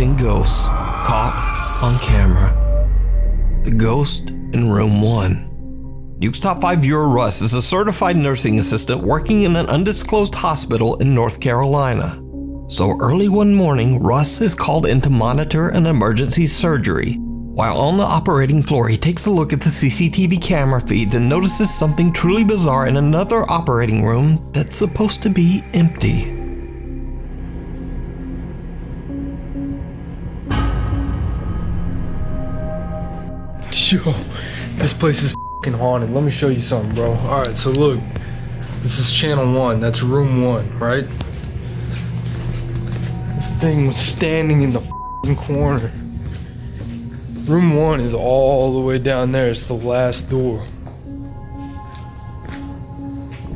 haunting ghosts caught on camera. The ghost in room 1. Nuke's Top 5 viewer Russ is a certified nursing assistant working in an undisclosed hospital in North Carolina. So early one morning, Russ is called in to monitor an emergency surgery. While on the operating floor, he takes a look at the CCTV camera feeds and notices something truly bizarre in another operating room that's supposed to be empty. Yo, this place is f***ing haunted. Let me show you something, bro. Alright, so look. This is channel 1. That's room 1, right? This thing was standing in the f***ing corner. Room 1 is all the way down there. It's the last door.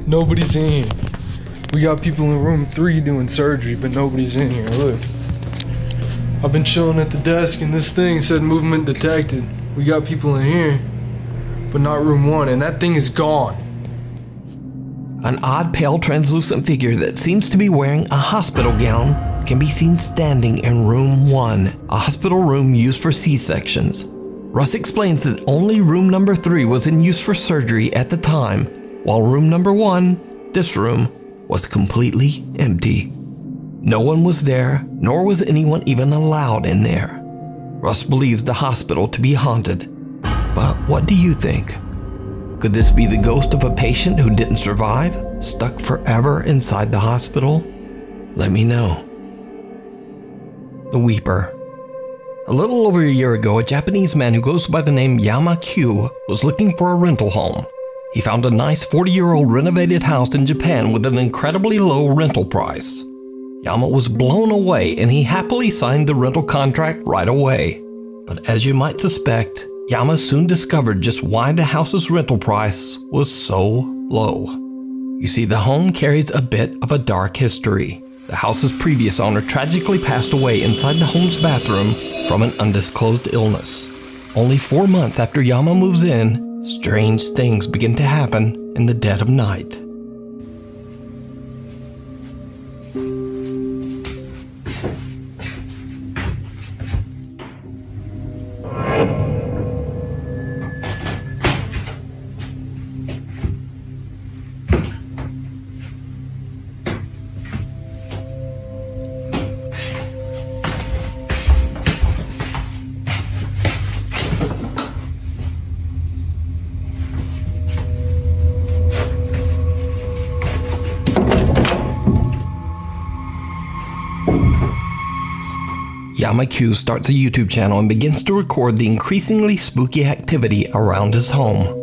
Nobody's in here. We got people in room 3 doing surgery, but nobody's in here. Look. I've been chilling at the desk and this thing said movement detected. We got people in here, but not room 1, and that thing is gone. An odd, pale, translucent figure that seems to be wearing a hospital gown can be seen standing in room 1, a hospital room used for C-sections. Russ explains that only room number 3 was in use for surgery at the time, while room number 1, this room, was completely empty. No one was there, nor was anyone even allowed in there. Russ believes the hospital to be haunted, but what do you think? Could this be the ghost of a patient who didn't survive, stuck forever inside the hospital? Let me know. The Weeper. A little over a year ago, a Japanese man who goes by the name Yamakyu was looking for a rental home. He found a nice 40-year-old renovated house in Japan with an incredibly low rental price. Yama was blown away and he happily signed the rental contract right away. But as you might suspect, Yama soon discovered just why the house's rental price was so low. You see, the home carries a bit of a dark history. The house's previous owner tragically passed away inside the home's bathroom from an undisclosed illness. Only 4 months after Yama moves in, strange things begin to happen in the dead of night. Yamakyu starts a YouTube channel and begins to record the increasingly spooky activity around his home.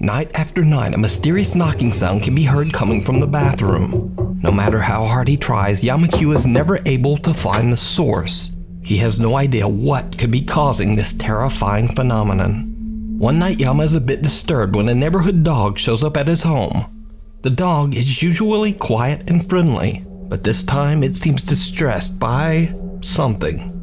Night after night, a mysterious knocking sound can be heard coming from the bathroom. No matter how hard he tries, Yamakyu is never able to find the source. He has no idea what could be causing this terrifying phenomenon. One night, Yama is a bit disturbed when a neighborhood dog shows up at his home. The dog is usually quiet and friendly, but this time it seems distressed by something.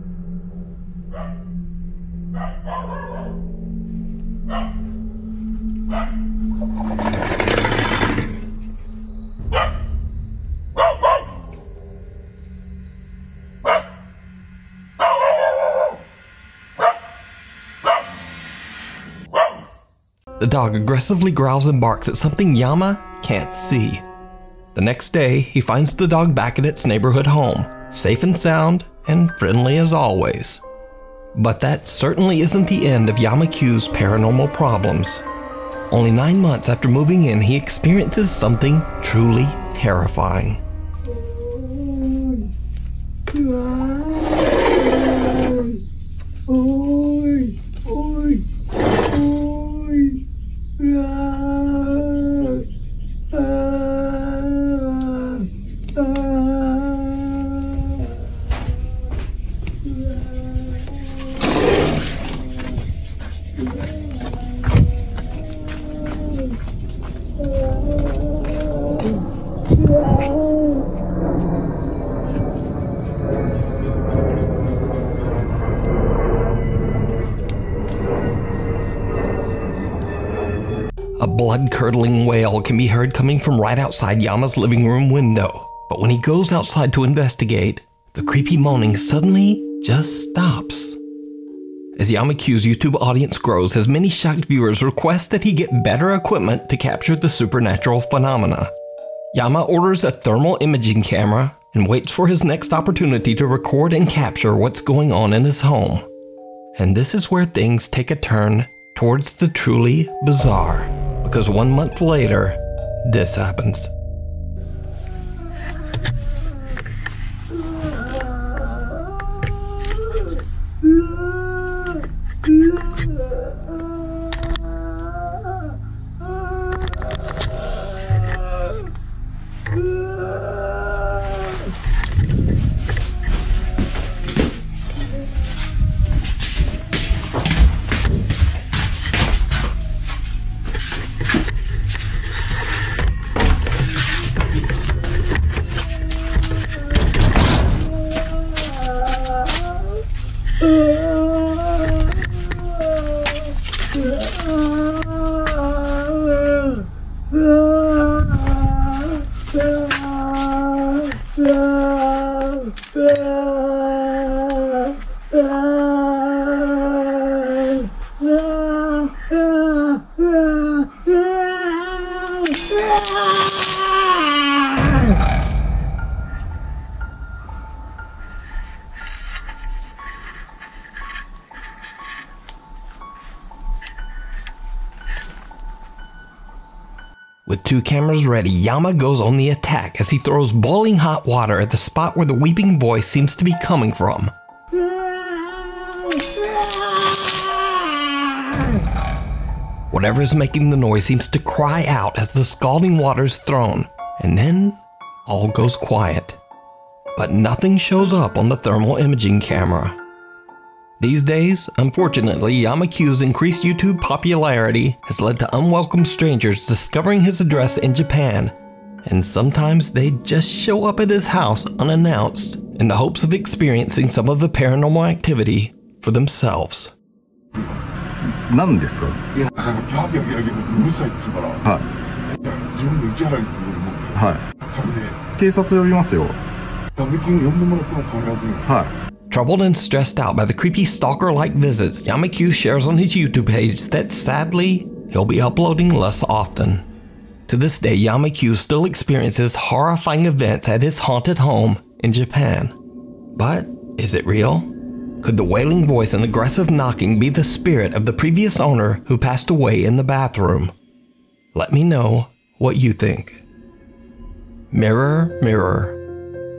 The dog aggressively growls and barks at something Yama can't see. The next day, he finds the dog back at its neighborhood home, safe and sound, and friendly as always. But that certainly isn't the end of Yamaku's paranormal problems. Only 9 months after moving in, he experiences something truly terrifying. A blood-curdling wail can be heard coming from right outside Yama's living room window, but when he goes outside to investigate, the creepy moaning suddenly just stops. As Yamaku's YouTube audience grows, his many shocked viewers request that he get better equipment to capture the supernatural phenomena. Yama orders a thermal imaging camera and waits for his next opportunity to record and capture what's going on in his home. And this is where things take a turn towards the truly bizarre, because 1 month later, this happens. With two cameras ready, Yama goes on the attack as he throws boiling hot water at the spot where the weeping voice seems to be coming from. Whatever is making the noise seems to cry out as the scalding water is thrown, and then all goes quiet. But nothing shows up on the thermal imaging camera. These days, unfortunately, Yamaku's increased YouTube popularity has led to unwelcome strangers discovering his address in Japan, and sometimes they just show up at his house unannounced in the hopes of experiencing some of the paranormal activity for themselves. Troubled and stressed out by the creepy stalker-like visits, Yamakyu shares on his YouTube page that sadly, he'll be uploading less often. To this day, Yamakyu still experiences horrifying events at his haunted home in Japan. But is it real? Could the wailing voice and aggressive knocking be the spirit of the previous owner who passed away in the bathroom? Let me know what you think. Mirror, mirror.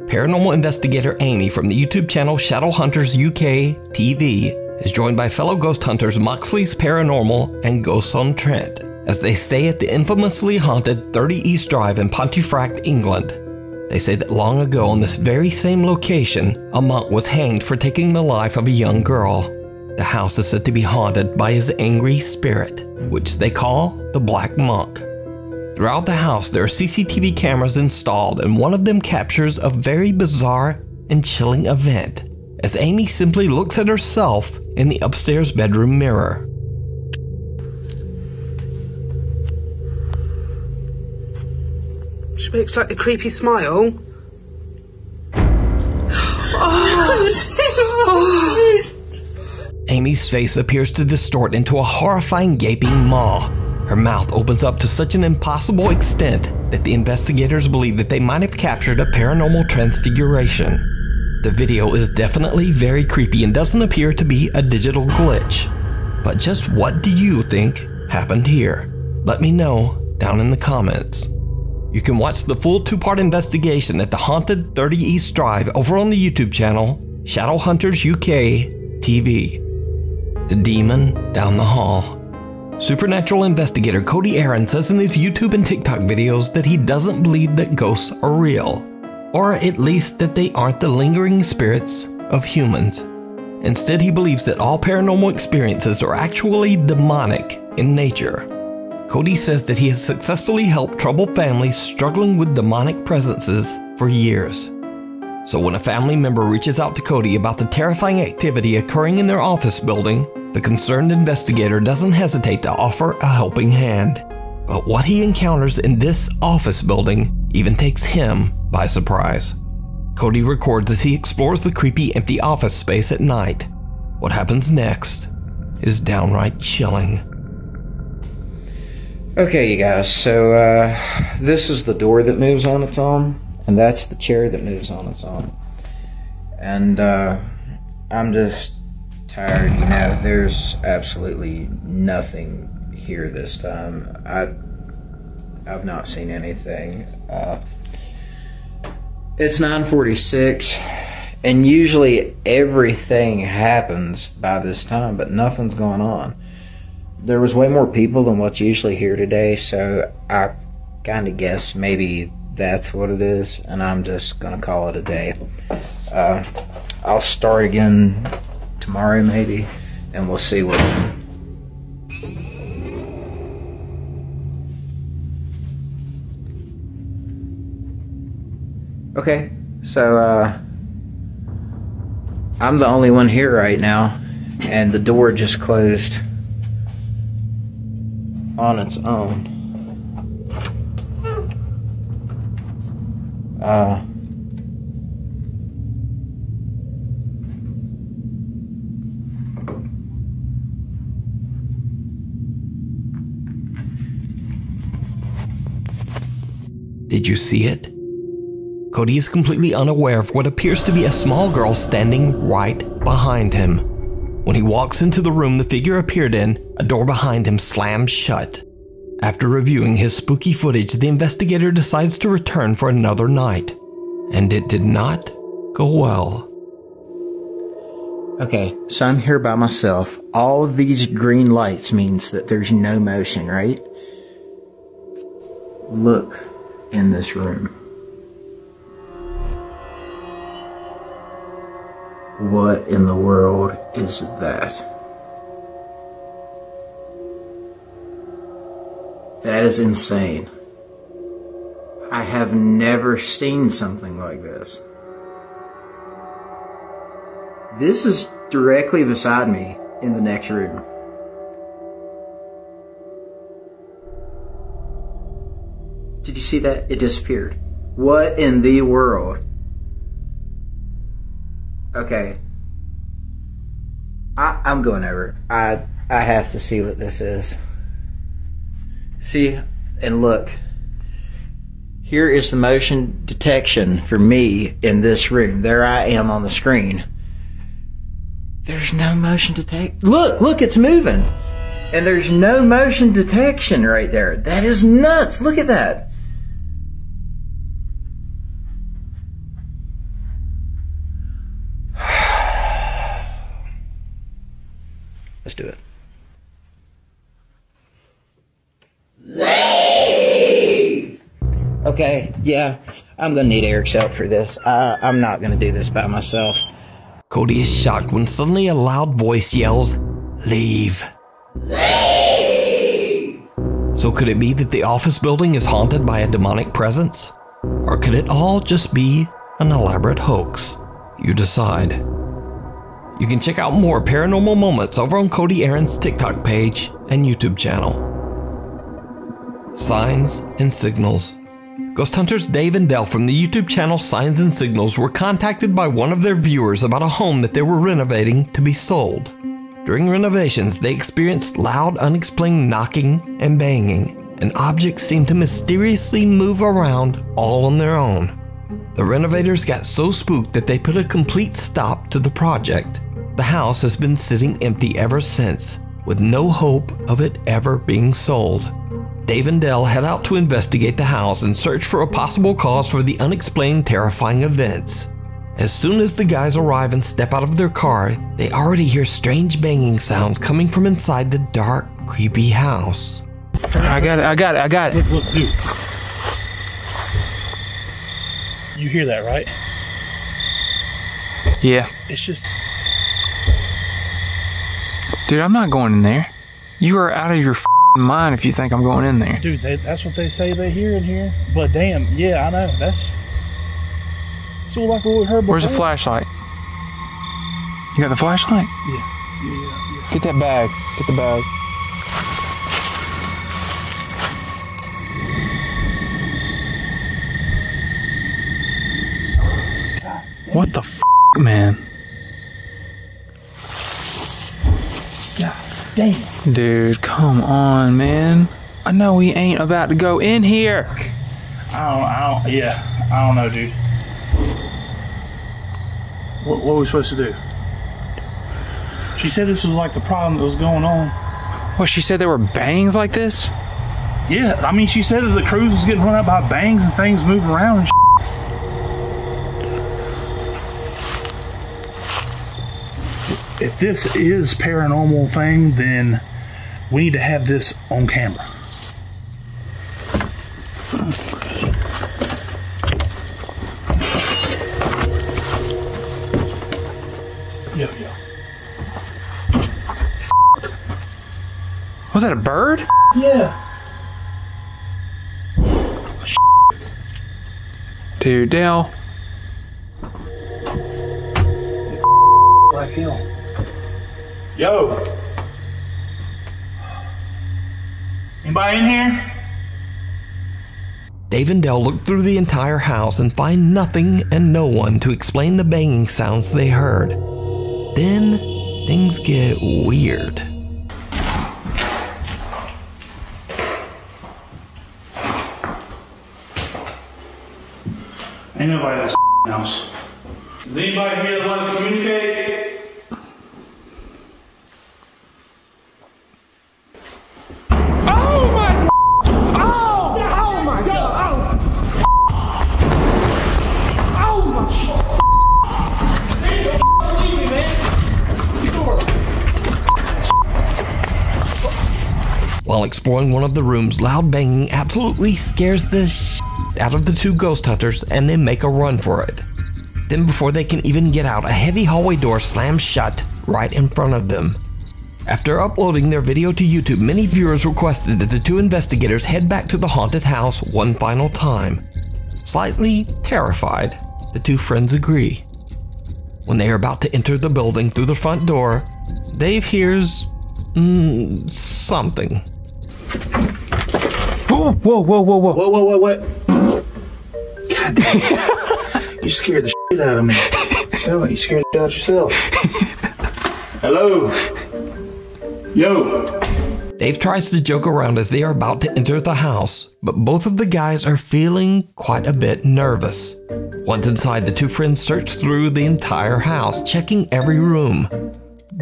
Paranormal investigator Amy from the YouTube channel Shadowhunters UK TV is joined by fellow ghost hunters Moxley's Paranormal and Ghosts-on-Trent as they stay at the infamously haunted 30 East Drive in Pontefract, England. They say that long ago on this very same location, a monk was hanged for taking the life of a young girl. The house is said to be haunted by his angry spirit, which they call the Black Monk. Throughout the house, there are CCTV cameras installed, and one of them captures a very bizarre and chilling event, as Amy simply looks at herself in the upstairs bedroom mirror. She makes like a creepy smile. Amy's face appears to distort into a horrifying gaping maw. Her mouth opens up to such an impossible extent that the investigators believe that they might have captured a paranormal transfiguration. The video is definitely very creepy and doesn't appear to be a digital glitch. But just what do you think happened here? Let me know down in the comments. You can watch the full two-part investigation at the haunted 30 East Drive over on the YouTube channel Shadowhunters UK TV. The Demon Down the Hall. Supernatural investigator Cody Aaron says in his YouTube and TikTok videos that he doesn't believe that ghosts are real, or at least that they aren't the lingering spirits of humans. Instead, he believes that all paranormal experiences are actually demonic in nature. Cody says that he has successfully helped troubled families struggling with demonic presences for years. So when a family member reaches out to Cody about the terrifying activity occurring in their office building, the concerned investigator doesn't hesitate to offer a helping hand. But what he encounters in this office building even takes him by surprise. Cody records as he explores the creepy, empty office space at night. What happens next is downright chilling. Okay, you guys, so this is the door that moves on its own, and that's the chair that moves on its own. And I'm just tired, you know. There's absolutely nothing here this time. I've not seen anything. It's 9:46, and usually everything happens by this time, but nothing's going on. There was way more people than what's usually here today, so I kind of guess maybe that's what it is, and I'm just gonna call it a day. I'll start again tomorrow maybe, and we'll see what. Okay, so I'm the only one here right now, and the door just closed on its own. Did you see it? Cody is completely unaware of what appears to be a small girl standing right behind him. When he walks into the room the figure appeared in, a door behind him slams shut. After reviewing his spooky footage, the investigator decides to return for another night, and it did not go well. Okay, so I'm here by myself. All of these green lights means that there's no motion, right? Look in this room. What in the world is that? That is insane. I have never seen something like this. This is directly beside me in the next room. Did you see that? It disappeared. What in the world? Okay. I'm going over it. I have to see what this is. See, and look, here is the motion detection for me in this room. There I am on the screen. There's no motion detect. Look, it's moving. And there's no motion detection right there. That is nuts. Look at that. Let's do it. Okay, yeah, I'm gonna need Eric's help for this. I'm not gonna do this by myself. Cody is shocked when suddenly a loud voice yells, "Leave!" Leave! So could it be that the office building is haunted by a demonic presence? Or could it all just be an elaborate hoax? You decide. You can check out more paranormal moments over on Cody Aaron's TikTok page and YouTube channel. Signs and Signals. Ghost hunters Dave and Dell from the YouTube channel Signs and Signals were contacted by one of their viewers about a home that they were renovating to be sold. During renovations, they experienced loud, unexplained knocking and banging, and objects seemed to mysteriously move around all on their own. The renovators got so spooked that they put a complete stop to the project. The house has been sitting empty ever since, with no hope of it ever being sold. Dave and Dell head out to investigate the house and search for a possible cause for the unexplained terrifying events. As soon as the guys arrive and step out of their car, they already hear strange banging sounds coming from inside the dark, creepy house. I got it. You hear that, right? Yeah. It's just... Dude, I'm not going in there. You are out of your f***ing mind if you think I'm going in there. Dude, that's what they say they hear in here. But damn, yeah, I know. That's all like what we heard before. Where's the flashlight? You got the flashlight? Yeah. Get that bag. Get the bag. What the f***, man? God damn. Dude, come on, man. I know we ain't about to go in here. I don't know, dude. What are we supposed to do? She said this was like the problem that was going on. What, she said there were bangs like this? Yeah, I mean, she said that the cruise was getting run up by bangs and things moving around and shit. If this is paranormal thing, then we need to have this on camera. Yo. Was that a bird? Yeah. Dude, Dale. Black Hill. Yo! Anybody in here? Dave and Dell look through the entire house and find nothing and no one to explain the banging sounds they heard. Then, things get weird. Ain't nobody in this house. Is anybody here that wants to communicate? While exploring one of the rooms, loud banging absolutely scares the shit out of the two ghost hunters and they make a run for it. Then before they can even get out, a heavy hallway door slams shut right in front of them. After uploading their video to YouTube, many viewers requested that the two investigators head back to the haunted house one final time. Slightly terrified, the two friends agree. When they are about to enter the building through the front door, Dave hears something. Whoa, what? God damn. You scared the shit out of me. You sound like you scared the shit out yourself. Hello? Yo! Dave tries to joke around as they are about to enter the house, but both of the guys are feeling quite a bit nervous. Once inside, the two friends search through the entire house, checking every room.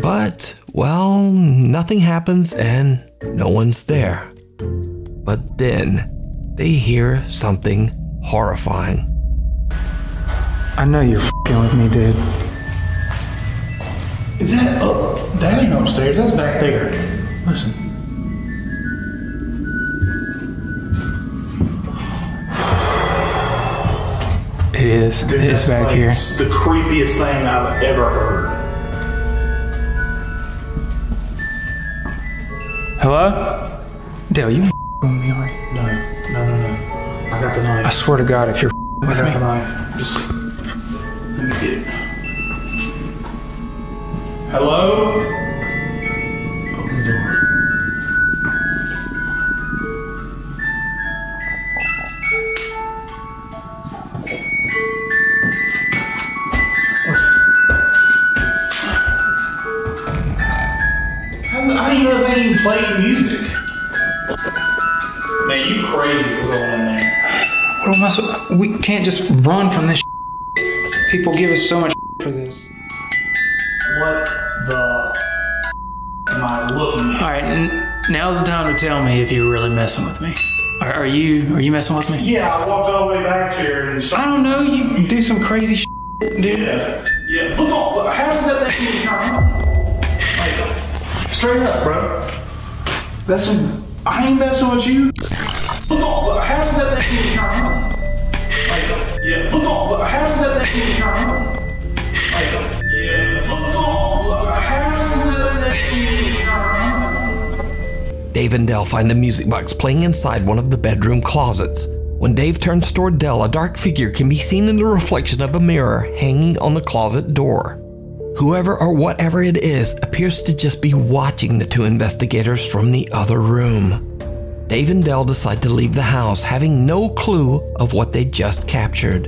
But, well, nothing happens and no one's there. But then, they hear something horrifying. I know you're f***ing with me, dude. Is that up? That ain't upstairs, that's back there. Listen. It is. Dude, it is back here. It's the creepiest thing I've ever heard. Hello? Dale, you f***ing with me, are you? No. I got the knife. I swear to God, if you're f***ing with me. I got the knife. Just let me get it. Hello? Open the door. I didn't know they even played music. Man, you crazy for going in there. What am that's what, we can't just run from this shit. People give us so much shit for this. What the am I looking at? All right, now's the time to tell me if you're really messing with me. Are you messing with me? Yeah, I walked all the way back here and started. I don't know, you do some crazy shit, dude. Yeah, yeah. Look, look, how does that make me come up? Like, straight up, bro. That's some, I ain't messing with you. Look, look, how does that make me come up? Like, yeah. Look, look, how does that make me come up? Like, yeah. Look, look, how does that make me come up? Dave and Dell find a music box playing inside one of the bedroom closets. When Dave turns toward Dell, a dark figure can be seen in the reflection of a mirror hanging on the closet door. Whoever or whatever it is appears to just be watching the two investigators from the other room. Dave and Dell decide to leave the house, having no clue of what they just captured.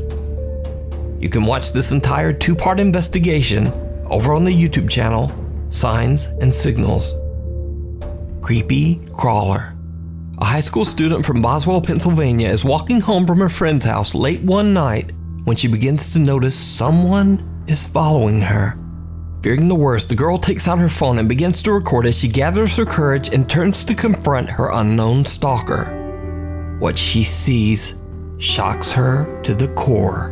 You can watch this entire two-part investigation over on the YouTube channel, Signs and Signals. Creepy Crawler. A high school student from Boswell, Pennsylvania is walking home from her friend's house late one night when she begins to notice someone is following her. Fearing the worst, the girl takes out her phone and begins to record as she gathers her courage and turns to confront her unknown stalker. What she sees shocks her to the core.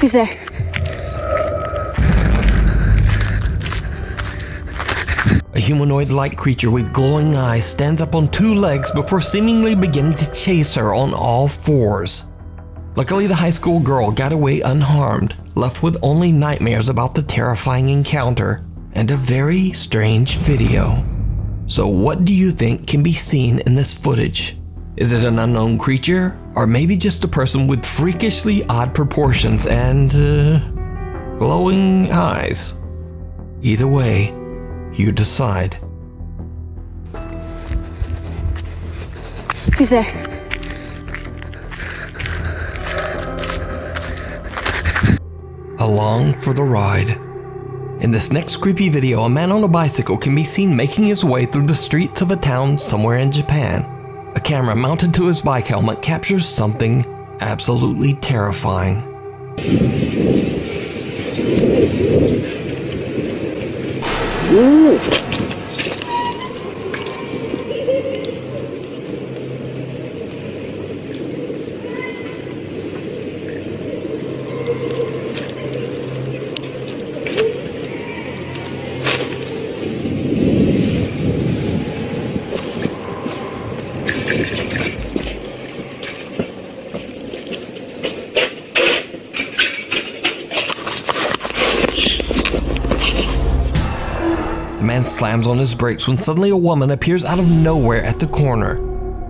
Who's there? A humanoid-like creature with glowing eyes stands up on two legs before seemingly beginning to chase her on all fours. Luckily, the high school girl got away unharmed, left with only nightmares about the terrifying encounter and a very strange video. So what do you think can be seen in this footage? Is it an unknown creature, or maybe just a person with freakishly odd proportions and glowing eyes? Either way, you decide. Who's there? Along for the ride. In this next creepy video, a man on a bicycle can be seen making his way through the streets of a town somewhere in Japan. A camera mounted to his bike helmet captures something absolutely terrifying. Ooh. Slams on his brakes when suddenly a woman appears out of nowhere at the corner.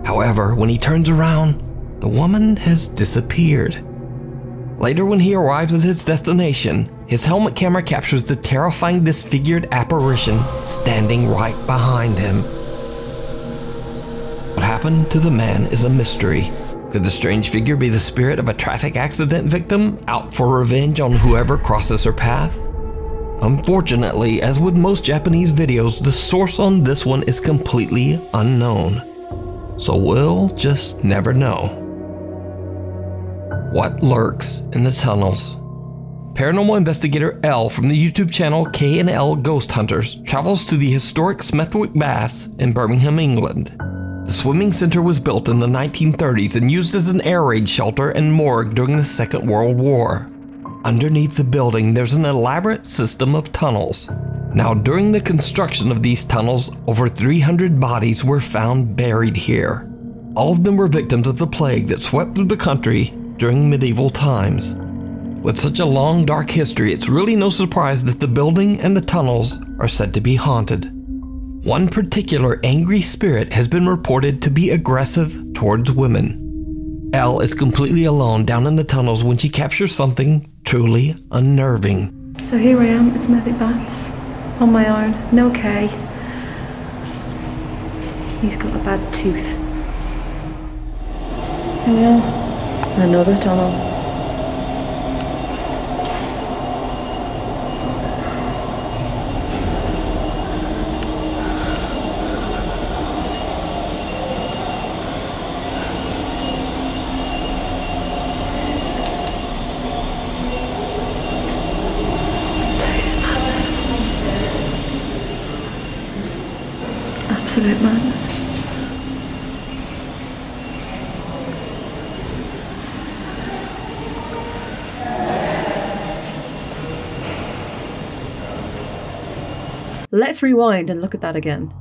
However, when he turns around, the woman has disappeared. Later, when he arrives at his destination, his helmet camera captures the terrifying disfigured apparition standing right behind him. What happened to the man is a mystery. Could the strange figure be the spirit of a traffic accident victim out for revenge on whoever crosses her path? Unfortunately, as with most Japanese videos, the source on this one is completely unknown. So we'll just never know. What lurks in the tunnels? Paranormal investigator L from the YouTube channel K&L Ghost Hunters travels to the historic Smethwick Baths in Birmingham, England. The swimming center was built in the 1930s and used as an air raid shelter and morgue during the Second World War. Underneath the building, there's an elaborate system of tunnels. Now, during the construction of these tunnels, over 300 bodies were found buried here. All of them were victims of the plague that swept through the country during medieval times. With such a long, dark history, it's really no surprise that the building and the tunnels are said to be haunted. One particular angry spirit has been reported to be aggressive towards women. Elle is completely alone down in the tunnels when she captures something truly unnerving. So here I am at Smethwick Baths, on my own, no K. He's got a bad tooth. Here we are, another tunnel. absolute madness. Let's rewind and look at that again.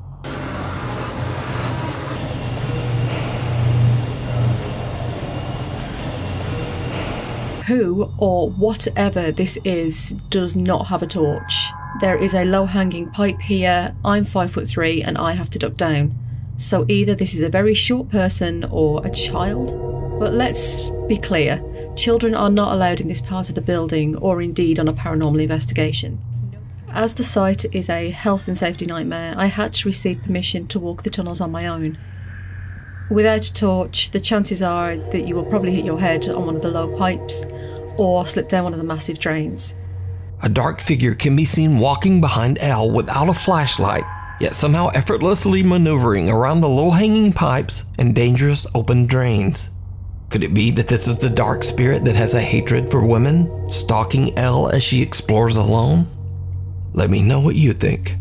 Who or whatever this is does not have a torch. There is a low-hanging pipe here. I'm 5'3" and I have to duck down. So either this is a very short person or a child. But let's be clear, children are not allowed in this part of the building or indeed on a paranormal investigation. As the site is a health and safety nightmare, I had to receive permission to walk the tunnels on my own. Without a torch, the chances are that you will probably hit your head on one of the low pipes or slip down one of the massive drains. A dark figure can be seen walking behind Al without a flashlight, yet somehow effortlessly maneuvering around the low-hanging pipes and dangerous open drains. Could it be that this is the dark spirit that has a hatred for women, stalking Al as she explores alone? Let me know what you think.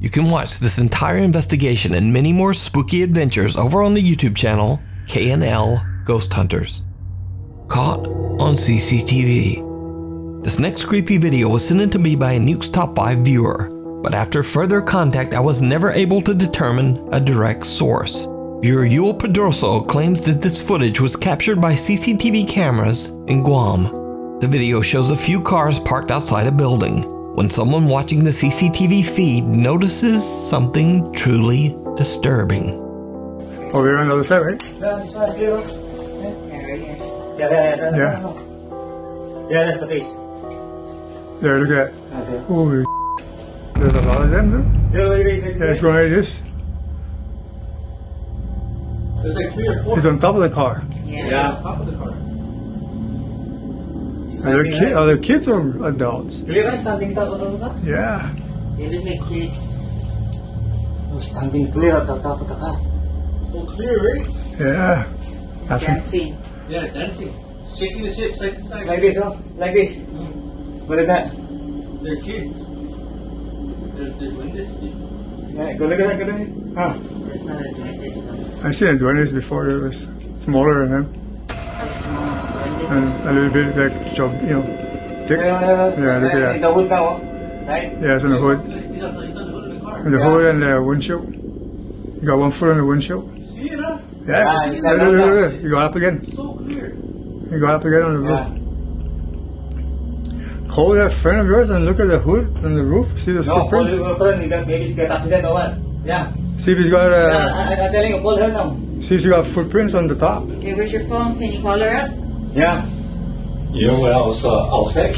You can watch this entire investigation and many more spooky adventures over on the YouTube channel K&L Ghost Hunters. Caught on CCTV. This next creepy video was sent in to me by a Nuke's Top 5 viewer, but after further contact I was never able to determine a direct source. Viewer Yul Pedroso claims that this footage was captured by CCTV cameras in Guam. The video shows a few cars parked outside a building. When someone watching the CCTV feed notices something truly disturbing. Oh, we're on the other side, right? Yeah. Yeah, that's the face. There, look at that. Okay. Holy s***. There's a lot of them, no? Yeah, that's where it is. There's like 3 or 4. It's on top of the car. Yeah. On top of the car. Are there kids or adults? Do you guys standing top of the car? Yeah. They look like kids. We're standing clear at the top of the car. So clear, right? Yeah. Dancing. Yeah, dancing. It's shaking the ship side to side. Like this, huh? Like this. Mm. Look at that. They're kids. They're doing this thing. Yeah, go look at that, go look at that. That's not a doing this thing. I see them doing this before. It was smaller than them. And a little bit like chub, you know, thick. Yeah, look at that. The hood now, right? Yeah, it's on the hood. It's on the hood of the car. The hood and the windshield. You got one foot on the windshield. You see it, huh? Yeah, look. You got up again. So clear. You got up again on the roof. Hold that friend of yours and look at the hood on the roof. See the footprints? No, hold your friend. Maybe she's got accident or what? Yeah. See if he's got I'm telling you, hold her now. See if she got footprints on the top. Okay, where's your phone? Can you call her up? Yeah. You know, when I was outside,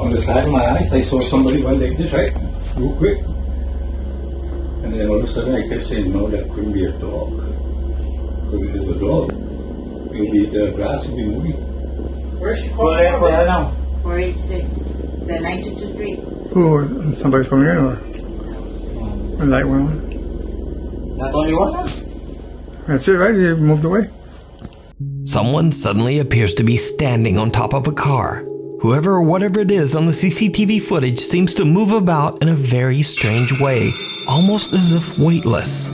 on the side of my eyes, I saw somebody went like this, right? Real quick. And then all of a sudden I kept saying, no, that couldn't be a dog. Because if it's a dog, maybe the grass would be moving. Where's she calling from? 486, the 9223. Oh, somebody's coming in or? The light went on. That's only one? That's it, right? You moved away. Someone suddenly appears to be standing on top of a car. Whoever or whatever it is on the CCTV footage seems to move about in a very strange way, almost as if weightless.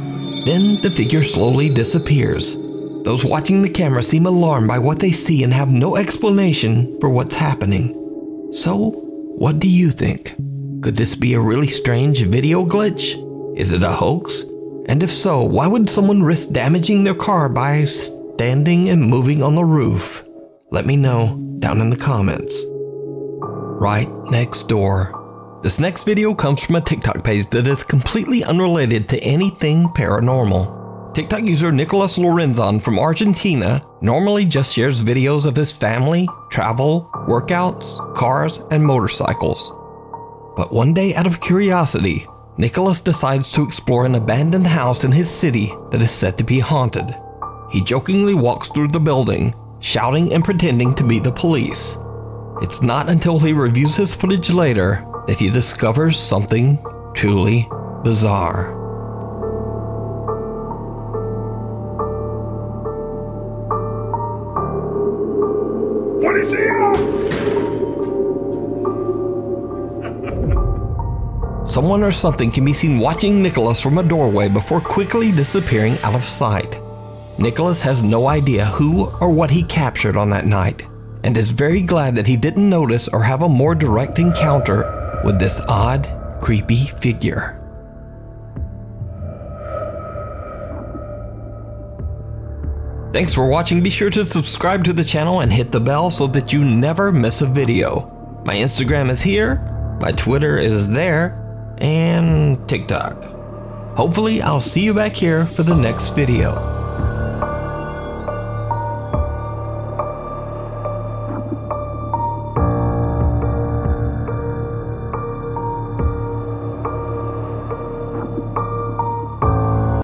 Then the figure slowly disappears. Those watching the camera seem alarmed by what they see and have no explanation for what's happening. So, what do you think? Could this be a really strange video glitch? Is it a hoax? And if so, why would someone risk damaging their car by standing and moving on the roof? Let me know down in the comments. Right next door. This next video comes from a TikTok page that is completely unrelated to anything paranormal. TikTok user Nicolas Lorenzon from Argentina normally just shares videos of his family, travel, workouts, cars, and motorcycles. But one day, out of curiosity, Nicolas decides to explore an abandoned house in his city that is said to be haunted. He jokingly walks through the building, shouting and pretending to be the police. It's not until he reviews his footage later that he discovers something truly bizarre. someone or something can be seen watching Nicolas from a doorway before quickly disappearing out of sight. Nicolas has no idea who or what he captured on that night, and is very glad that he didn't notice or have a more direct encounter with this odd, creepy figure. Thanks for watching. Be sure to subscribe to the channel and hit the bell so that you never miss a video. My Instagram is here, my Twitter is there, and TikTok. Hopefully I'll see you back here for the next video.